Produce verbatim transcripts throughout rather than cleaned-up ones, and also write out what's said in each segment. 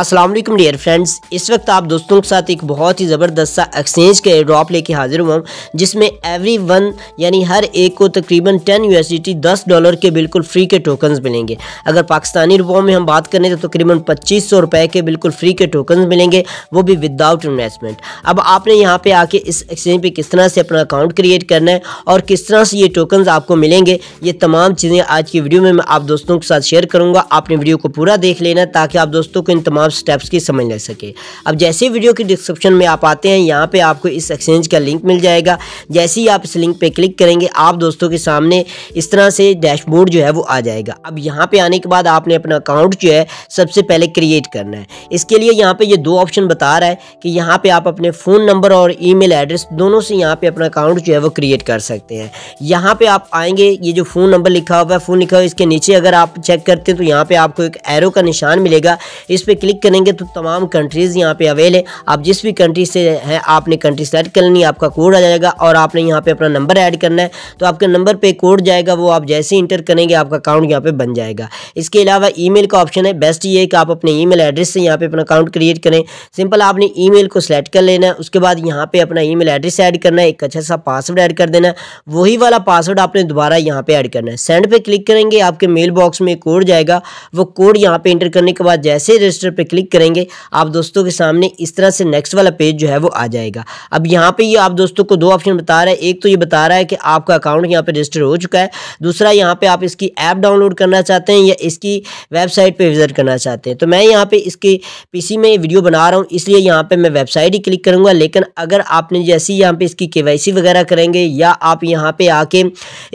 अस्सलाम वालेकुम dear friends, इस वक्त आप दोस्तों के साथ एक बहुत ही ज़बरदस्त सा एक्सचेंज का एयरड्रॉप लेके हाजिर हुआ हूँ, जिसमें एवरी वन यानी हर एक को तकरीबन ten U S D T दस डॉलर के बिल्कुल फ्री के टोकन्स मिलेंगे। अगर पाकिस्तानी रुपयों में हम बात करें तो तकरीबन पच्चीस सौ रुपये के बिल्कुल फ्री के टोकन्स मिलेंगे, वो भी विदाउट इन्वेस्टमेंट। अब आपने यहाँ पर आके इस एक्सचेंज पर किस तरह से अपना अकाउंट क्रिएट करना है और किस तरह से ये टोकन्स आपको मिलेंगे, ये तमाम चीज़ें आज की वीडियो में मैं आप दोस्तों के साथ शेयर करूँगा। आपने वीडियो को पूरा देख लेना ताकि आप दोस्तों को इन तमाम स्टेप्स की समझ ले सके। अब जैसे वीडियो के डिस्क्रिप्शन में आप आते हैं, यहाँ पे आपको इस एक्सचेंज का लिंक मिल जाएगा। जैसे ही आप इस लिंक पे क्लिक करेंगे, आप दोस्तों के सामने इस तरह से डैशबोर्ड जो है वो आ जाएगा। अब यहाँ पे आने के बाद आपने अपना अकाउंट जो है सबसे पहले क्रिएट करना है। इसके लिए यहाँ पे ये दो ऑप्शन बता रहा है कि यहाँ पे आप अपने फ़ोन नंबर और ईमेल एड्रेस दोनों से यहाँ पे अपना अकाउंट जो है वो क्रिएट कर सकते हैं। यहाँ पे आप आएंगे, ये जो फ़ोन नंबर लिखा हुआ है फ़ोन लिखा हुआ है इसके नीचे अगर आप चेक करते हैं तो यहाँ पर आपको एक एरो का निशान मिलेगा। इस पे क्लिक करेंगे तो तमाम कंट्रीज़ यहाँ पे अवेल है। आप जिस भी कंट्री से हैं आपने कंट्री सेलेक्ट कर लेनी, आपका कोड आ जाएगा और आपने यहाँ पे अपना नंबर ऐड करना है। तो आपके नंबर पे कोड जाएगा, वो आप जैसे इंटर करेंगे आपका अकाउंट यहाँ पे बन जाएगा। इसके अलावा ईमेल का ऑप्शन है, बेस्ट ये है कि आप अपने ईमेल एड्रेस से यहाँ पे अपना अकाउंट क्रिएट करें। सिंपल आपने ईमेल को सिलेक्ट कर लेना है, उसके बाद यहाँ पे अपना ईमेल एड्रेस ऐड करना है, एक अच्छा सा पासवर्ड ऐड कर देना है, वही वाला पासवर्ड आपने दोबारा यहाँ पे ऐड करना है। सेंड पे क्लिक करेंगे, आपके मेल बॉक्स में कोड जाएगा, वो कोड यहाँ पे इंटर करने के बाद जैसे रजिस्टर पे क्लिक करेंगे आप दोस्तों के सामने इस तरह से नेक्स्ट वाला पेज जो है वो आ जाएगा। अब यहाँ पे ये आप दोस्तों को दो ऑप्शन बता रहा है, एक तो ये बता रहा है कि आपका अकाउंट यहाँ पे रजिस्टर हो चुका है, दूसरा यहाँ पे आप इसकी ऐप डाउनलोड करना चाहते हैं या इसकी वेबसाइट पे विजिट करना चाहते हैं। तो मैं यहाँ पे इसके पीसी में वीडियो बना रहा हूँ, इसलिए यहाँ पर मैं वेबसाइट ही क्लिक करूँगा। लेकिन अगर आपने जैसे ही यहाँ पर इसकी के वाई सी वगैरह करेंगे या आप यहाँ पर आके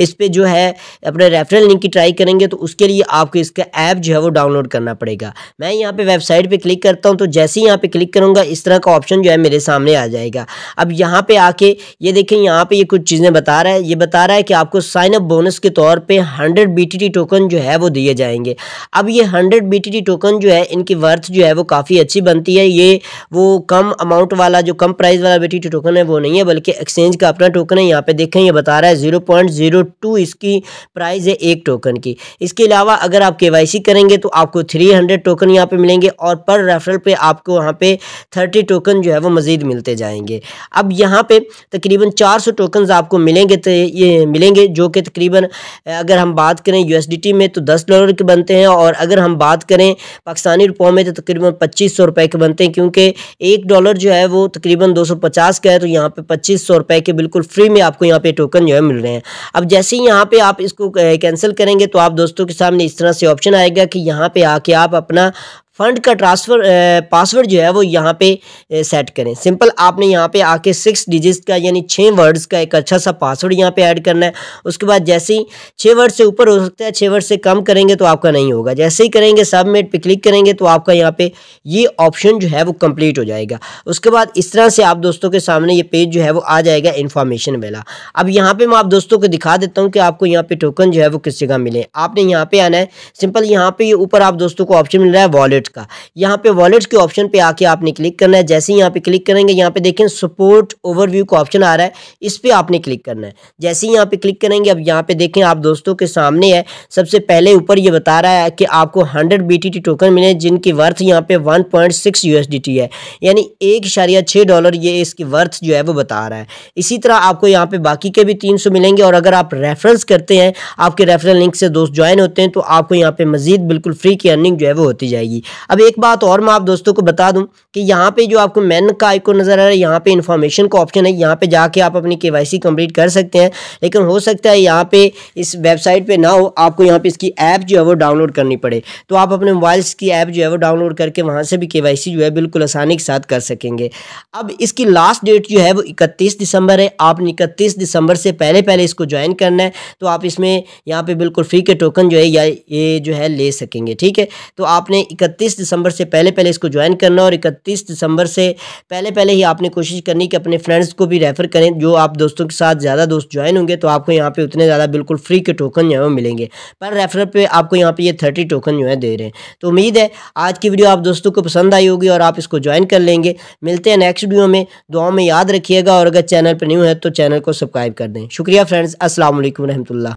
इस पर जो है अपने रेफरल लिंक की ट्राई करेंगे तो उसके लिए आपको इसका ऐप जो है वो डाउनलोड करना पड़ेगा। मैं यहाँ पे वेबसाइट पे क्लिक करता हूँ, तो जैसे ही यहाँ पे क्लिक करूँगा इस तरह का ऑप्शन जो है मेरे सामने आ जाएगा। अब यहाँ पे आके ये देखें, यहाँ पे ये कुछ चीज़ें बता रहा है, ये बता रहा है कि आपको साइन अप बोनस के तौर पे hundred B T T token जो है वो दिए जाएंगे। अब ये hundred B T T token जो है इनकी वर्थ जो है वो काफ़ी अच्छी बनती है। ये वो कम अमाउंट वाला जो कम प्राइस वाला बी टी टी टोकन है वो नहीं है, बल्कि एक्सचेंज का अपना टोकन है। यहाँ पर देखें ये बता रहा है जीरो पॉइंट जीरो टू इसकी प्राइस है एक टोकन की। इसके अलावा अगर आप के वाई सी करेंगे तो आपको थ्री हंड्रेड टोकन यहाँ पे मिलेंगे और पर रेफरल पे आपको वहाँ पे थर्टी टोकन जो है वो मज़ीद मिलते जाएंगे। अब यहाँ पे तकरीबन चार सौ टोकन आपको मिलेंगे, तो ये मिलेंगे जो कि तकरीबन अगर हम बात करें यूएसडीटी में तो दस डॉलर के बनते हैं और अगर हम बात करें पाकिस्तानी रुपयों में तो तकरीबन पच्चीस सौ रुपये के बनते हैं, क्योंकि एक डॉलर जो है वो तकरीबन दो सौ पचास का है। तो यहाँ पर पच्चीस सौ रुपये के बिल्कुल फ्री में आपको यहाँ पर टोकन जो है मिल रहे हैं। अब जैसे ही यहाँ पर आप इसको कैंसिल करेंगे तो आप दोस्तों के सामने इस तरह से ऑप्शन आएगा कि यहाँ पर आके आप अपना फ़ंड का ट्रांसफ़र पासवर्ड जो है वो यहाँ पे सेट करें। सिंपल आपने यहाँ पे आके सिक्स डिजिट का यानी छः वर्ड्स का एक अच्छा सा पासवर्ड यहाँ पे ऐड करना है। उसके बाद जैसे ही छः वर्ड से ऊपर हो सकता है, छः वर्ड से कम करेंगे तो आपका नहीं होगा। जैसे ही करेंगे सबमिट पे क्लिक करेंगे तो आपका यहाँ पे ये ऑप्शन जो है वो कम्प्लीट हो जाएगा। उसके बाद इस तरह से आप दोस्तों के सामने ये पेज जो है वो आ जाएगा इन्फॉर्मेशन वाला। अब यहाँ पर मैं आप दोस्तों को दिखा देता हूँ कि आपको यहाँ पर टोकन जो है वो किस जगह मिले। आपने यहाँ पर आना है, सिंपल यहाँ पर ऊपर आप दोस्तों को ऑप्शन मिल रहा है वॉलेट का। यहाँ पे वॉलेट के ऑप्शन पे आके आपने क्लिक करना है। जैसे ही यहाँ पे क्लिक करेंगे, यहाँ पे देखें सपोर्ट ओवरव्यू का ऑप्शन आ रहा है, इस पे आपने क्लिक करना है। जैसे ही यहाँ पे क्लिक करेंगे, अब यहाँ पे देखें आप दोस्तों के सामने है। सबसे पहले ऊपर ये बता रहा है कि आपको हंड्रेड बीटीटी टोकन मिले जिनकी वर्थ यहाँ पे वन पॉइंट सिक्स यूएसडीटी है, यानी एक इशारिया छः डॉलर ये इसकी वर्थ जो है वो बता रहा है। इसी तरह आपको यहाँ पे बाकी के भी तीन सौ मिलेंगे और अगर आप रेफरेंस करते हैं, आपके रेफरल लिंक से दोस्त ज्वाइन होते हैं तो आपको यहाँ पे मजीद बिल्कुल फ्री की अर्निंग जो है वो होती जाएगी। अब एक बात और मैं आप दोस्तों को बता दूं कि यहाँ पे जो आपको मेन का आइकॉन नज़र आ रहा है, यहाँ पे इन्फॉर्मेशन का ऑप्शन है, यहाँ पे जाके आप अपनी केवाईसी कंप्लीट कर सकते हैं। लेकिन हो सकता है यहाँ पे इस वेबसाइट पे ना हो, आपको यहाँ पे इसकी ऐप जो है वो डाउनलोड करनी पड़े। तो आप अपने मोबाइल्स की ऐप जो है वो डाउनलोड करके वहाँ से भी केवाईसी जो है बिल्कुल आसानी के साथ कर सकेंगे। अब इसकी लास्ट डेट जो है वो इकतीस दिसंबर है। आपने इकतीस दिसंबर से पहले पहले इसको ज्वाइन करना है, तो आप इसमें यहाँ पर बिल्कुल फ्री के टोकन जो है ये जो है ले सकेंगे। ठीक है, तो आपने इकतीस दिसंबर से पहले पहले इसको ज्वाइन करना और इकतीस दिसंबर से पहले पहले ही आपने कोशिश करनी कि अपने फ्रेंड्स को भी रेफर करें। जो आप दोस्तों के साथ ज़्यादा दोस्त ज्वाइन होंगे तो आपको यहाँ पे उतने ज़्यादा बिल्कुल फ्री के टोकन जो है मिलेंगे। पर रेफरल पे आपको यहाँ पे ये यह थर्टी टोकन जो है दे रहे हैं। तो उम्मीद है आज की वीडियो आप दोस्तों को पसंद आई होगी और आप इसको ज्वाइन कर लेंगे। मिलते हैं नेक्स्ट वीडियो में, दुआ में याद रखिएगा और अगर चैनल पर न्यू है तो चैनल को सब्सक्राइब कर दें। शुक्रिया फ्रेंड्स, अस्सलाम वालेकुम रहमतुल्लाह।